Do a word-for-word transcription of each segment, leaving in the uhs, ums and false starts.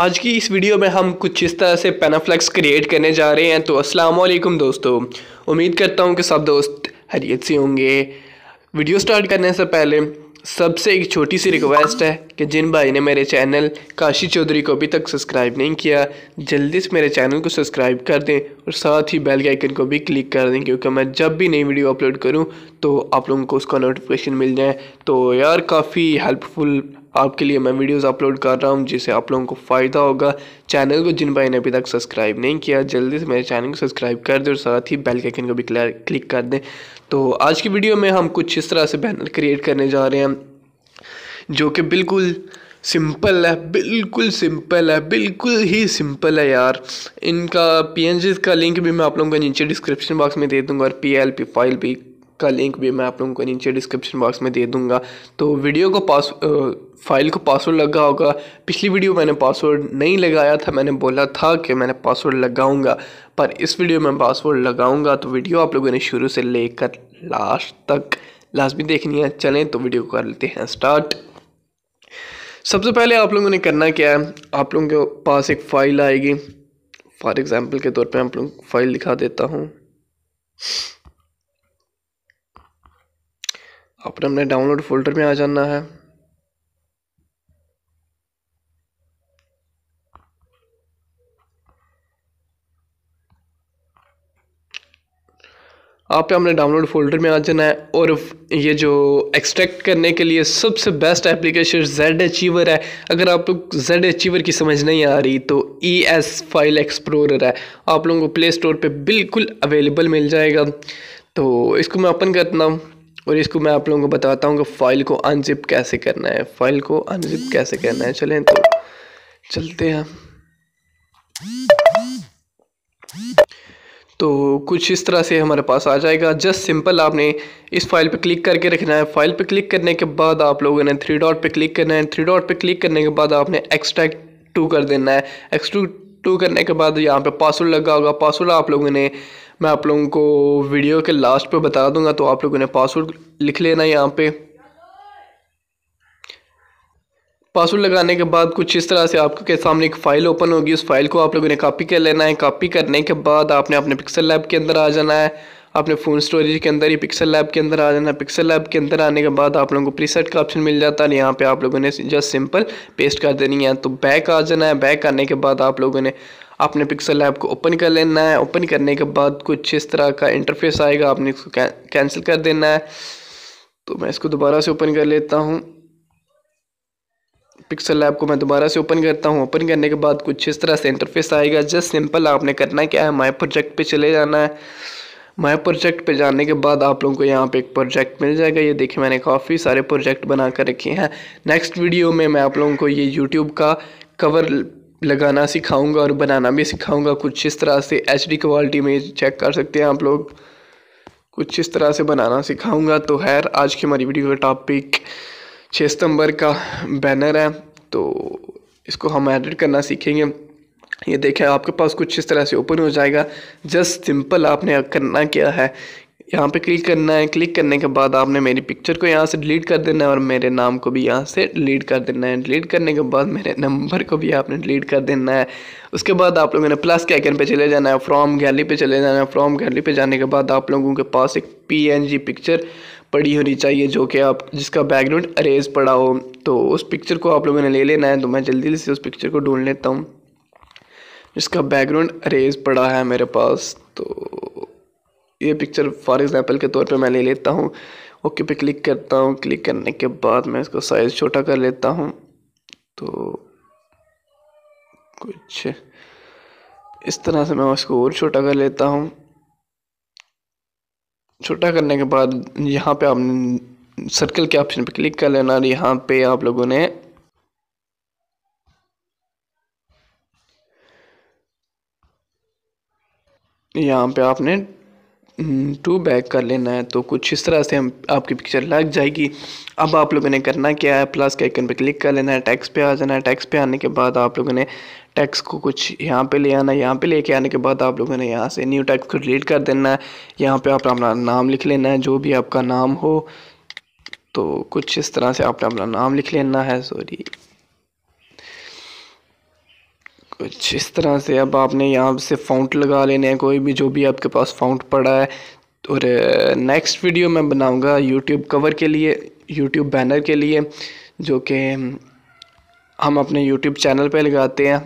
आज की इस वीडियो में हम कुछ इस तरह से पेनाफ्लेक्स क्रिएट करने जा रहे हैं। तो अस्सलाम वालेकुम दोस्तों, उम्मीद करता हूँ कि सब दोस्त खैरियत से होंगे। वीडियो स्टार्ट करने से पहले सबसे एक छोटी सी रिक्वेस्ट है कि जिन भाई ने मेरे चैनल काशी चौधरी को अभी तक सब्सक्राइब नहीं किया, जल्दी से मेरे चैनल को सब्सक्राइब कर दें और साथ ही बेल के आइकन को भी क्लिक कर दें, क्योंकि मैं जब भी नई वीडियो अपलोड करूं तो आप लोगों को उसका नोटिफिकेशन मिल जाए। तो यार काफ़ी हेल्पफुल आपके लिए मैं वीडियोस अपलोड कर रहा हूं, जिससे आप लोगों को फ़ायदा होगा। चैनल को जिन भाई ने अभी तक सब्सक्राइब नहीं किया, जल्दी से मेरे चैनल को सब्सक्राइब कर दें और साथ ही बेल के आइकन को भी क्लिक कर दें। तो आज की वीडियो में हम कुछ इस तरह से बैनर क्रिएट करने जा रहे हैं, जो कि बिल्कुल सिंपल है, बिल्कुल सिंपल है, बिल्कुल ही सिंपल है यार। इनका पीएनजी का लिंक भी मैं आप लोगों को नीचे डिस्क्रिप्शन बॉक्स में दे दूँगा और पीएलपी फाइल भी का लिंक भी मैं आप लोगों को नीचे डिस्क्रिप्शन बॉक्स में दे दूंगा। तो वीडियो को पास फाइल को पासवर्ड लगा होगा। पिछली वीडियो मैंने पासवर्ड नहीं लगाया था, मैंने बोला था कि मैंने पासवर्ड लगाऊंगा, पर इस वीडियो में पासवर्ड लगाऊंगा। तो वीडियो आप लोगों ने शुरू से लेकर लास्ट तक लाजमी देखनी है। चलें तो वीडियो कर लेते हैं स्टार्ट। सबसे पहले आप लोगों ने करना क्या है, आप लोगों के पास एक फ़ाइल आएगी। फॉर एग्ज़ाम्पल के तौर पर आप लोगों को फाइल दिखा देता हूँ। आपने अपने डाउनलोड फोल्डर में आ जाना है। आप हमने डाउनलोड फोल्डर में आ जाना है और ये जो एक्सट्रैक्ट करने के लिए सबसे बेस्ट एप्लीकेशन जेड अचीवर है। अगर आप लोग जेड अचीवर की समझ नहीं आ रही तो ई एस फाइल एक्सप्लोरर है, आप लोगों को प्ले स्टोर पे बिल्कुल अवेलेबल मिल जाएगा। तो इसको मैं ओपन करता हूँ और इसको मैं आप लोगों को बताता हूँ कि फ़ाइल को अनजिप कैसे करना है, फ़ाइल को अनजिप कैसे करना है। चलें तो चलते हैं। तो कुछ इस तरह से हमारे पास आ जाएगा। जस्ट सिंपल आपने इस फाइल पे क्लिक करके रखना है। फाइल पे क्लिक करने के बाद आप लोगों ने थ्री डॉट पे क्लिक करना है। थ्री डॉट पे क्लिक करने के बाद आपने एक्सट्रैक्ट टू कर देना है। एक्सट्रैक्ट टू करने के बाद यहाँ पे पासवर्ड लगा होगा। पासवर्ड आप लोगों ने मैं आप लोगों को वीडियो के लास्ट पे बता दूंगा, तो आप लोगों ने पासवर्ड लिख लेना है यहाँ पे। पासवर्ड लगाने के बाद कुछ इस तरह से आपके सामने एक फ़ाइल ओपन होगी। उस फाइल को आप लोगों ने कॉपी कर लेना है। कॉपी करने के बाद आपने अपने पिक्सल लैब के अंदर आ जाना है। आपने फ़ोन स्टोरेज के अंदर ही पिक्सल लैब के अंदर आ जाना है। पिक्सल लैब के अंदर आने के बाद आप लोगों को प्रीसेट का ऑप्शन मिल जाता है। यहाँ पे आप लोगों ने जस्ट सिंपल पेस्ट कर देनी है। तो बैक आ जाना है। बैक आने के बाद आप लोगों ने आपने पिक्सल लैब को ओपन कर लेना है। ओपन करने के बाद कुछ इस तरह का इंटरफेस आएगा, आपने इसको कैंसिल कर देना है। तो मैं इसको दोबारा से ओपन कर लेता हूँ। पिक्सल लैब को मैं दोबारा से ओपन करता हूँ। ओपन करने के बाद कुछ इस तरह से इंटरफेस आएगा। जस्ट सिंपल आपने करना क्या है, माय प्रोजेक्ट पे चले जाना है। माय प्रोजेक्ट पे जाने के बाद आप लोगों को यहाँ पे एक प्रोजेक्ट मिल जाएगा। ये देखिए मैंने काफ़ी सारे प्रोजेक्ट बना कर रखे हैं। नेक्स्ट वीडियो में मैं आप लोगों को ये यूट्यूब का कवर लगाना सिखाऊँगा और बनाना भी सिखाऊँगा। कुछ इस तरह से एच डी क्वालिटी में चेक कर सकते हैं आप लोग, कुछ इस तरह से बनाना सिखाऊँगा। तो खैर आज की हमारी वीडियो का टॉपिक छः सितंबर का बैनर है, तो इसको हम एडिट करना सीखेंगे। ये देखें आपके पास कुछ इस तरह से ओपन हो जाएगा। जस्ट सिंपल आपने करना क्या है, यहाँ पे क्लिक करना है। क्लिक करने के बाद आपने मेरी पिक्चर को यहाँ से डिलीट कर देना है और मेरे नाम को भी यहाँ से डिलीट कर देना है। डिलीट करने के बाद मेरे नंबर को भी आपने डिलीट कर देना है। उसके बाद आप लोगों ने प्लस के आइकन पे चले जाना है। फ्रॉम गैलरी पे चले जाना है। फ्रॉम गैलरी पे जाने के बाद आप लोगों के पास एक पीएनजी पिक्चर पड़ी होनी चाहिए, जो कि आप जिसका बैकग्राउंड अरेज पड़ा हो। तो उस पिक्चर को आप लोगों ने ले लेना है। तो मैं जल्दी से उस पिक्चर को ढूंढ लेता हूँ जिसका बैकग्राउंड अरेज पड़ा है मेरे पास। तो ये पिक्चर फॉर एग्जांपल के तौर पे मैं ले लेता हूँ। ओके पे क्लिक करता हूँ। क्लिक करने के बाद मैं इसको साइज़ छोटा कर लेता हूँ। तो कुछ इस तरह से मैं उसको और छोटा कर लेता हूँ। छोटा करने के बाद यहाँ पे आपने सर्कल के ऑप्शन पे क्लिक कर लेना और यहाँ पे आप लोगों ने यहाँ पे आपने टू बैक कर लेना है। तो कुछ इस तरह से हम आपकी पिक्चर लग जाएगी। अब आप लोगों ने करना क्या है, प्लस के आइकन पे क्लिक कर लेना है। टैक्स पे आ जाना है। टैक्स पे आने के बाद आप लोगों ने टैक्स को कुछ यहाँ पे ले आना है। यहाँ पे लेके आने के बाद आप लोगों ने यहाँ से न्यू टैक्स को डिलीट कर देना है। यहाँ पे आप अपना नाम लिख लेना है, जो भी आपका नाम हो। तो कुछ इस तरह से आपने अपना नाम लिख लेना है। सॉरी कुछ इस तरह से। अब आपने यहाँ से फ़ॉन्ट लगा लेने हैं, कोई भी जो भी आपके पास फ़ॉन्ट पड़ा है। और नेक्स्ट वीडियो मैं बनाऊंगा यूट्यूब कवर के लिए, यूट्यूब बैनर के लिए, जो कि हम अपने यूट्यूब चैनल पे लगाते हैं,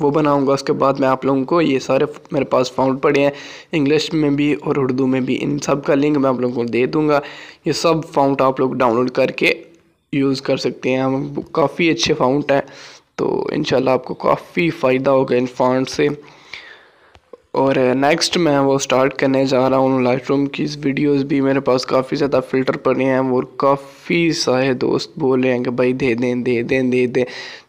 वो बनाऊंगा। उसके बाद मैं आप लोगों को ये सारे मेरे पास फ़ॉन्ट पड़े हैं, इंग्लिश में भी और उर्दू में भी, इन सब का लिंक मैं आप लोगों को दे दूँगा। ये सब फ़ॉन्ट आप लोग डाउनलोड करके यूज़ कर सकते हैं, हम काफ़ी अच्छे फ़ॉन्ट हैं। तो इंशाल्लाह आपको काफ़ी फ़ायदा होगा इन फ़ॉन्ट से। और नेक्स्ट मैं वो स्टार्ट करने जा रहा हूँ लाइटरूम की वीडियोस भी। मेरे पास काफ़ी ज़्यादा फ़िल्टर पड़े हैं और काफ़ी सारे दोस्त बोल रहे हैं कि भाई दे दें दे दें दे दें।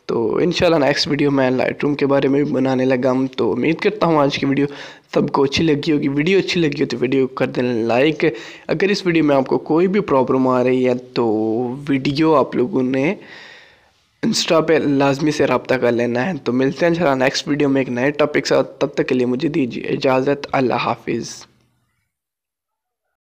तो इंशाल्लाह नेक्स्ट वीडियो मैं लाइटरूम के बारे में भी बनाने लगा हूँ। तो उम्मीद करता हूँ आज की वीडियो सबको अच्छी लगी होगी। वीडियो अच्छी लगी हो तो वीडियो कर दें लाइक। अगर इस वीडियो में आपको कोई भी प्रॉब्लम आ रही है तो वीडियो आप लोगों ने इंस्टा पे लाजमी से रब्ता कर लेना है। तो मिलते हैं इंशाल्लाह नेक्स्ट वीडियो में एक नए टॉपिक के साथ। तब तक के लिए मुझे दीजिए इजाज़त। अल्लाह हाफिज़।